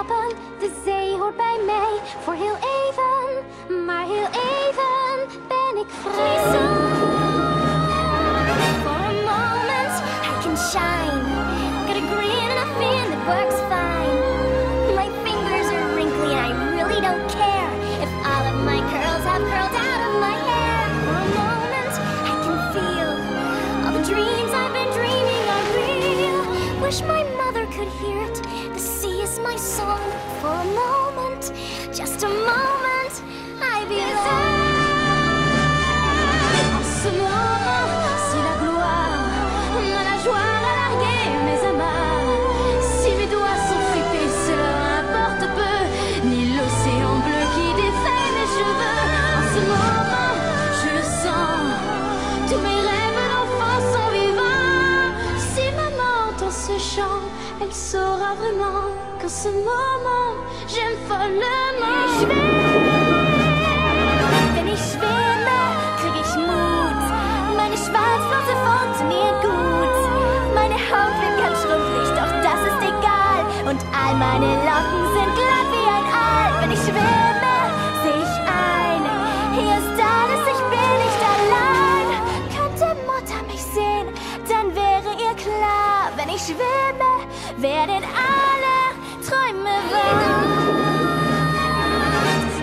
stappen, de zee hoort bij mij. Voor heel even, maar heel even ben ik vrij. For a moment, I can shine. Got a grin and a fin that works fine. My fingers are wrinkly and I really don't care if all of my curls have curled out of my hair. For a moment, I can feel all the dreams I've been dreaming are real. Wish my mother could hear it. My song for a moment, just a moment, I belong. En ce moment, si la gloire m'a la joie à larguer mes amarres, si mes doigts sont fripés, cela importe peu, ni l'océan bleu qui défait mes cheveux. En ce moment, je le sens, tous mes rêves d'enfant sont vivants. Si maman entend ce chant, elle saura vraiment. En ce moment, j'aime follement. Wenn ich schwimme, krieg ich Mut. Meine schwarz-blasse Haut tut mir gut. Meine Haut wird ganz schrumpelig, doch das ist egal. Und all meine Locken sind glatt wie ein Aal. Wenn ich schwimme, seh ich ein. Hier ist alles, ich bin nicht allein. Könnte Mutter mich sehen, dann wäre ihr klar. Wenn ich schwimme, werden alle Träume wahr.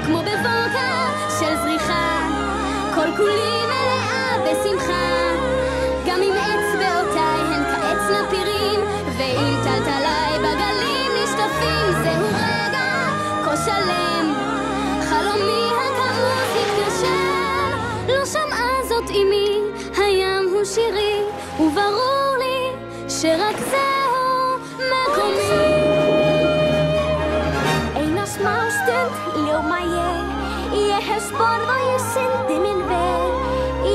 כמו בבוקה של זריחה, כל כולי מלאה בשמחה. גם אם אצבעותיי הן כעצנה פירים, ואם טלטליי בגלים נשטפים, זהו רגע כה שלם, חלומי הכעוס התגשם. לא שמעה זאת אמי, הים הוא שירי, וברור לי שרק זהו מקומי. Jeg har spår hva jeg synd i min vei.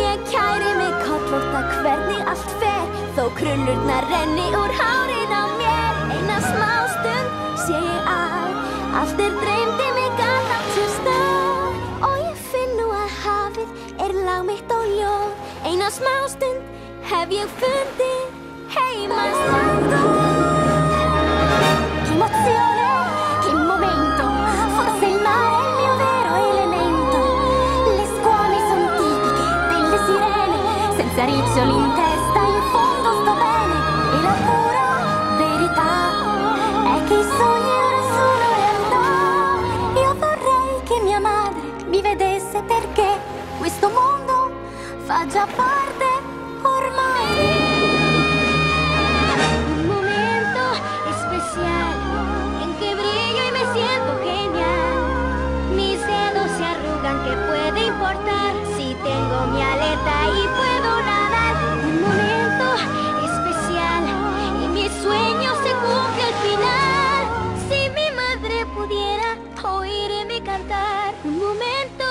Jeg kærer meg kortlort av kvelden i alt fer. Þó krullurna renni úr hárin á mér. Eina smá stund sé ég að allt dreymdi mig að aftur stað. Og ég finn nú að hafið lag mitt og ljóð. Eina smá stund hef ég fundið heimastað. Emozione, che momento, forse il mare. Senza riccioli in testa, in fondo sto bene. E la pura verità è che i sogni ora sono realtà. Io vorrei che mia madre mi vedesse, perché questo mondo fa già parte ormai. Un momento especial en que brillo y me siento genial. Mis dedos se arrugan, ¿qué puede importar? Si tengo mi aleta y puedo. Si mi madre pudiera oírme cantar un momento.